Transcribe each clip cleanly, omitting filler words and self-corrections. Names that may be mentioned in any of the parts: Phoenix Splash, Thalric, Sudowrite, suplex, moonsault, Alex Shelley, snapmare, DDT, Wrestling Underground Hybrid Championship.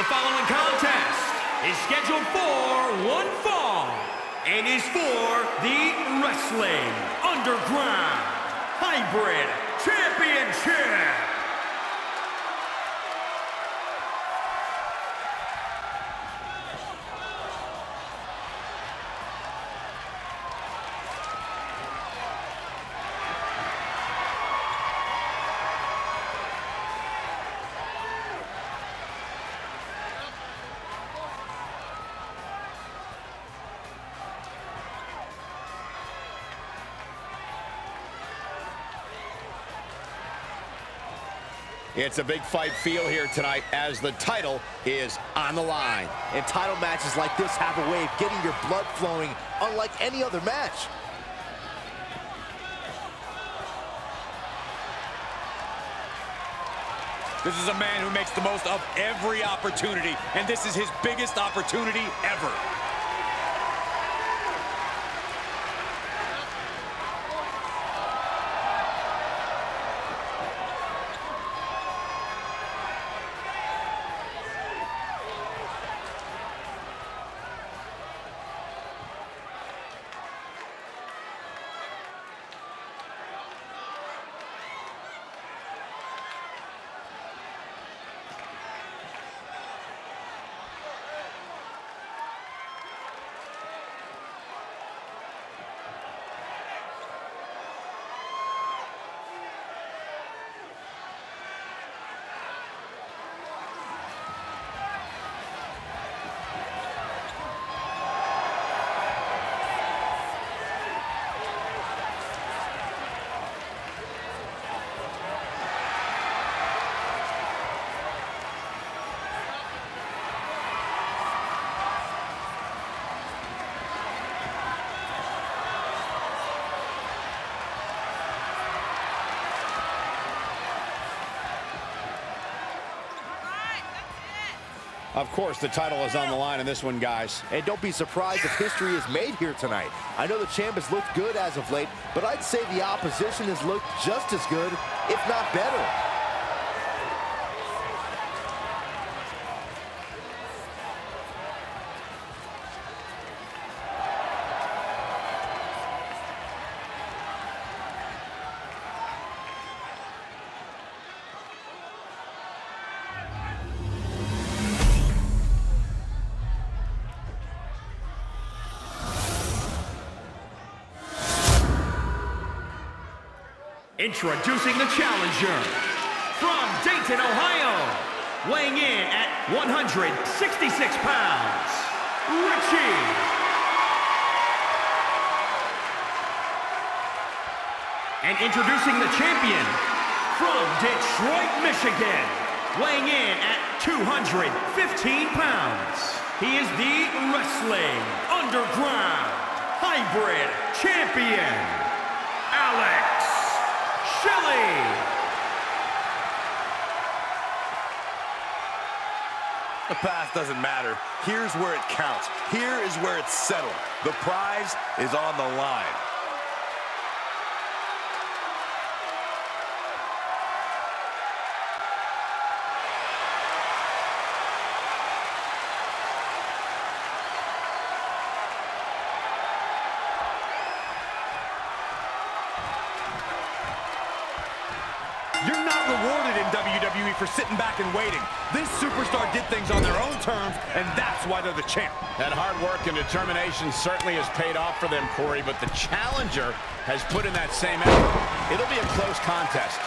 The following contest is scheduled for one fall and is for the Wrestling Underground Hybrid Championship. It's a big fight feel here tonight as the title is on the line. And title matches like this have a way of getting your blood flowing unlike any other match. This is a man who makes the most of every opportunity, and this is his biggest opportunity ever. Of course, the title is on the line in this one, guys. And don't be surprised if history is made here tonight. I know the champ has looked good as of late, but I'd say the opposition has looked just as good, if not better. Introducing the challenger, from Dayton, Ohio, weighing in at 166 pounds, Richie. And introducing the champion, from Detroit, Michigan, weighing in at 215 pounds. He is the Wrestling Underground Hybrid Champion, Alex Shelley. The past doesn't matter. Here's where it counts. Here is where it's settled. The prize is on the line. You're not rewarded in WWE for sitting back and waiting. This superstar did things on their own terms, and that's why they're the champ. That hard work and determination certainly has paid off for them, Corey, but the challenger has put in that same effort. It'll be a close contest.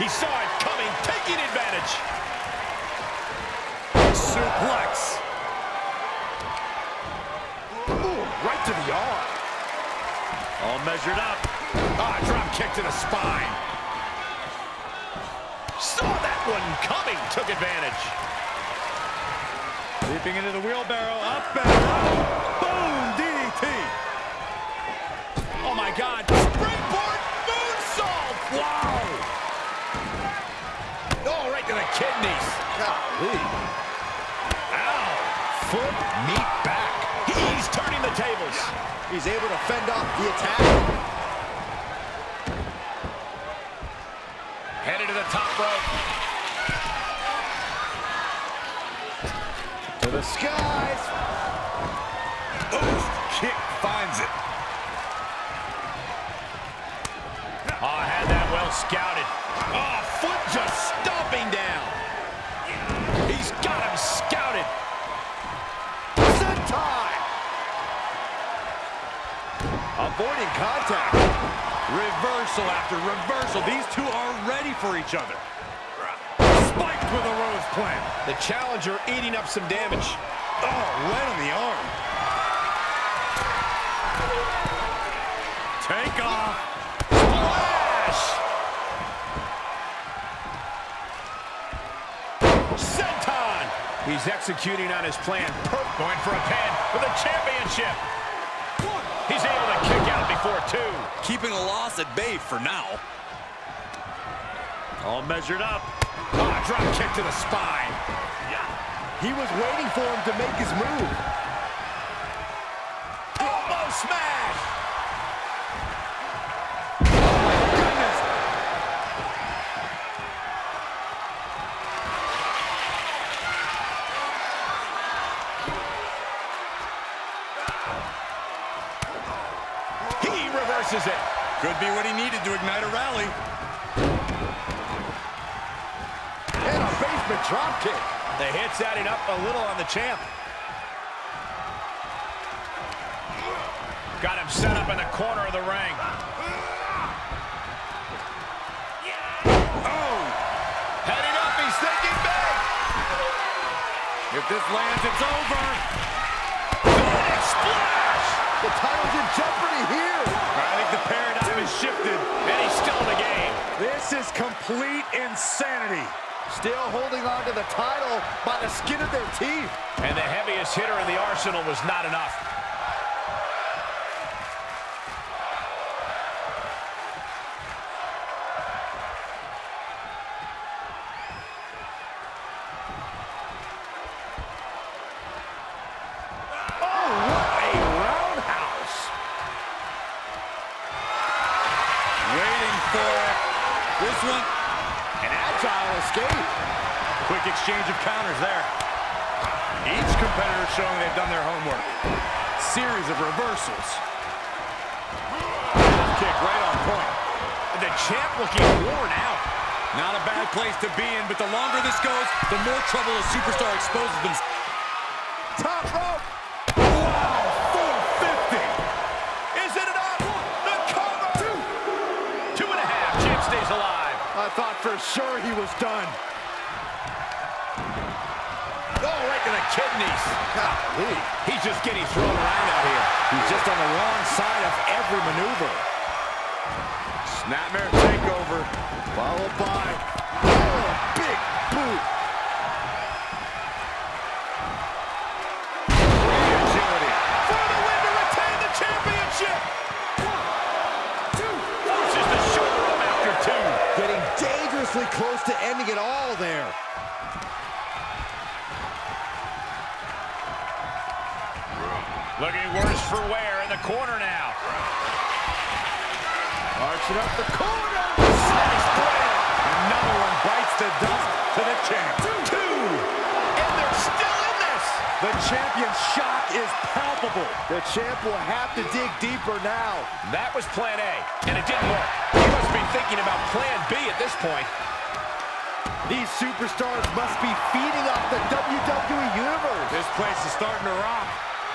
He saw it coming, taking advantage. Suplex. Ooh, right to the arm. All measured up. Ah, drop kick to the spine. Saw that one coming, took advantage. Leaping into the wheelbarrow, up and up. Boom, DDT. Oh my God, springboard moonsault. Wow. Oh, right to the kidneys. Golly. Ow, foot, knee, back. He's turning the tables. He's able to fend off the attack. to the top rope. To the skies. Oh, kick finds it. Oh, had that well scouted. Oh, foot just stomping down. He's got him scouted. Set time. Avoiding contact. Reversal after reversal. These two are ready for each other. Spiked with a rose plant. The challenger eating up some damage. Oh, right on the arm. Take off. He's executing on his plan. Going for a pin for the championship. He's able to kick out before two. Keeping a loss at bay for now. All measured up. Oh, drop kick to the spine. Yeah. He was waiting for him to make his move. Elbow smash. Oh, my goodness. Reverses it. Could be what he needed to ignite a rally. And a basement drop kick. The hit's adding up a little on the champ. Got him set up in the corner of the ring. Oh! Heading up, he's thinking back. If this lands, it's over. Phoenix Splash! The title's in jeopardy here. I think the paradigm has shifted, and he's still in the game. This is complete insanity. Still holding on to the title by the skin of their teeth. And the heaviest hitter in the arsenal was not enough. Exchange of counters there. Each competitor showing they've done their homework. Series of reversals. Kick right on point. The champ looking worn out. Not a bad place to be in, but the longer this goes, the more trouble a superstar exposes themselves. Top rope. Wow, 450. Is it enough? The cover. Two and a half. Champ stays alive. I thought for sure he was done. The kidneys. Golly. He's just getting thrown around out here. He's just on the wrong side of every maneuver. Snapmare takeover. Followed by a big boot. Great agility. For the win to retain the championship. 1, 2. Forces the shoulder up after two. Getting dangerously close to ending it all there. Looking worse for wear in the corner now. Arching up the corner. Slice down. Another one bites the dust to the champ. Two. And they're still in this. The champion's shock is palpable. The champ will have to dig deeper now. That was plan A, and it didn't work. He must be thinking about plan B at this point. These superstars must be feeding off the WWE Universe. This place is starting to rock.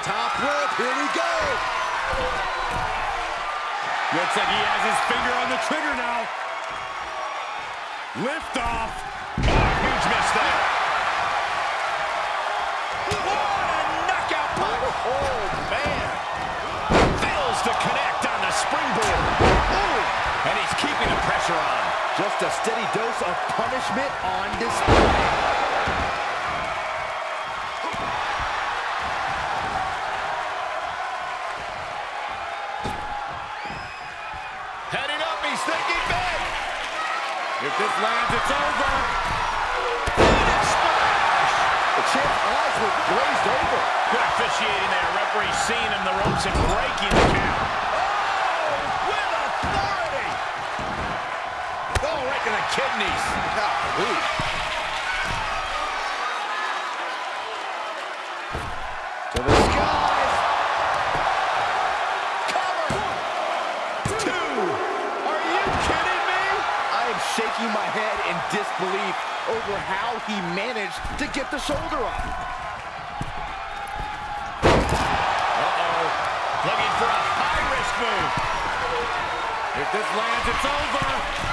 Top rope, here we go. Looks like he has his finger on the trigger now. Lift off. Oh, huge miss there. What a knockout punch. Oh, man. Fails to connect on the springboard. Ooh. And he's keeping the pressure on. Just a steady dose of punishment on display. If this lands, it's over. Phoenix Splash! The champ's eyes were glazed over. Good officiating there. Referee seeing him the ropes and breaking the count. Oh, with authority! Oh, right to the kidneys. To the skies. Cover. Two. Are you kidding me? I am shaking my head in disbelief over how he managed to get the shoulder up. Uh-oh. Looking for a high-risk move. If this lands, it's over.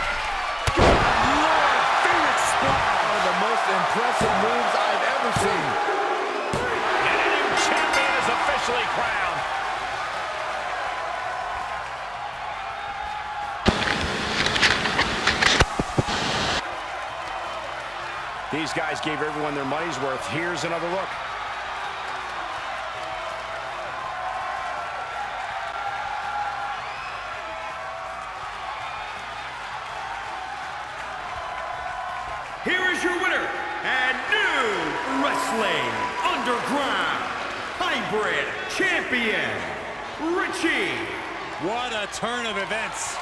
Good Lord, Phoenix Splash. One of the most impressive moves I've ever seen. And a new champion is officially crowned. These guys gave everyone their money's worth. Here's another look. Here is your winner and new Wrestling Underground Hybrid Champion, Richie. What a turn of events.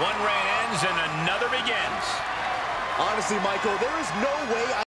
One reign ends and another begins. Honestly, Michael, there is no way I